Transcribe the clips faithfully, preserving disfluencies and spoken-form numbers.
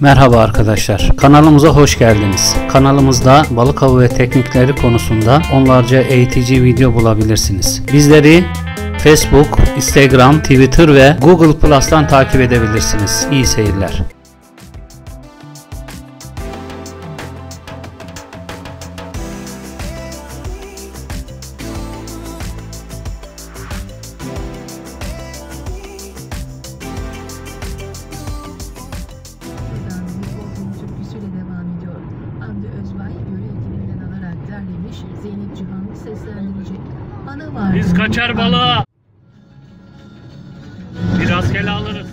Merhaba arkadaşlar, kanalımıza hoş geldiniz. Kanalımızda balık avı ve teknikleri konusunda onlarca eğitici video bulabilirsiniz. Bizleri Facebook, Instagram, Twitter ve Google Plus'tan takip edebilirsiniz. İyi seyirler. Biz kaçar balığa biraz kele alırız.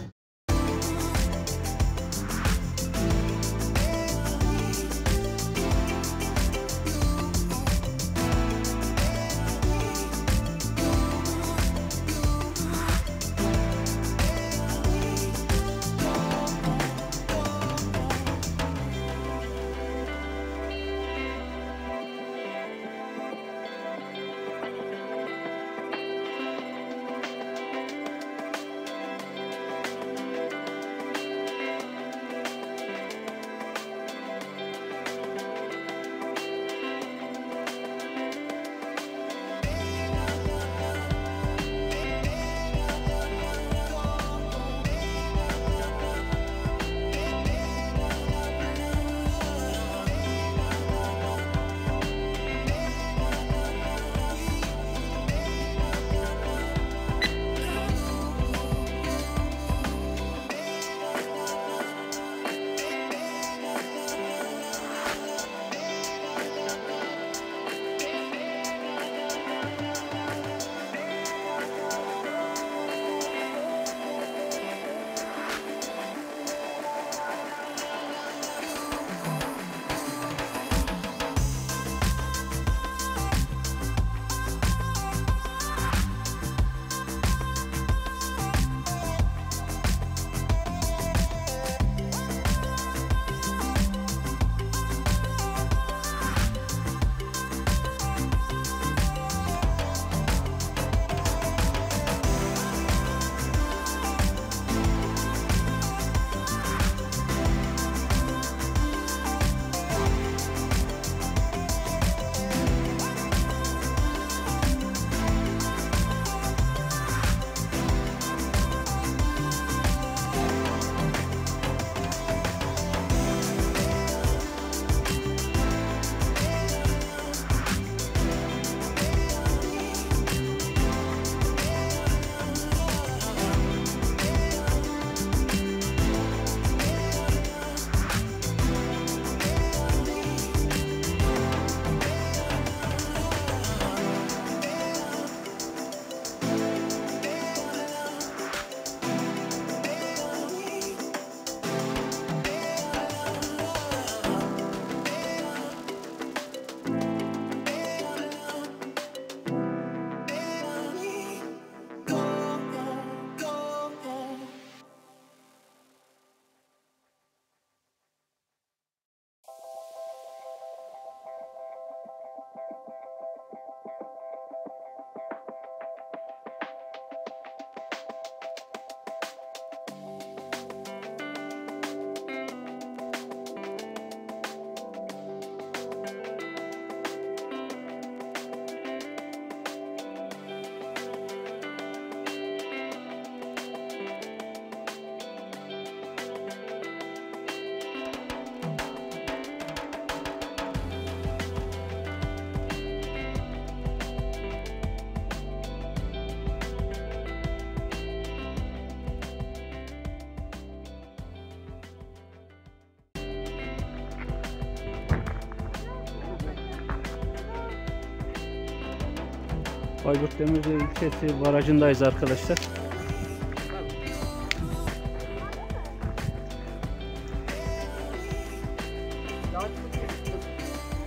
Bayburt Demirözü ilçesi barajındayız arkadaşlar.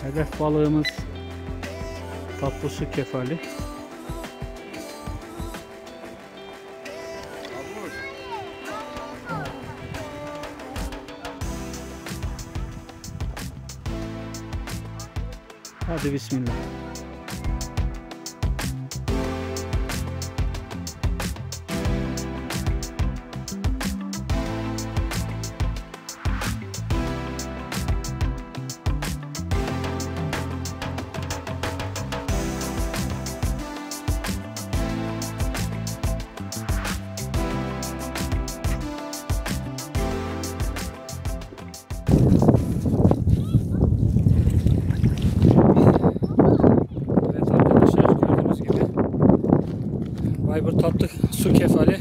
Hedef balığımız tatlısu kefali. Hadi bismillah. Evet arkadaşlar, gördüğünüz gibi Bayburt tatlı su kefali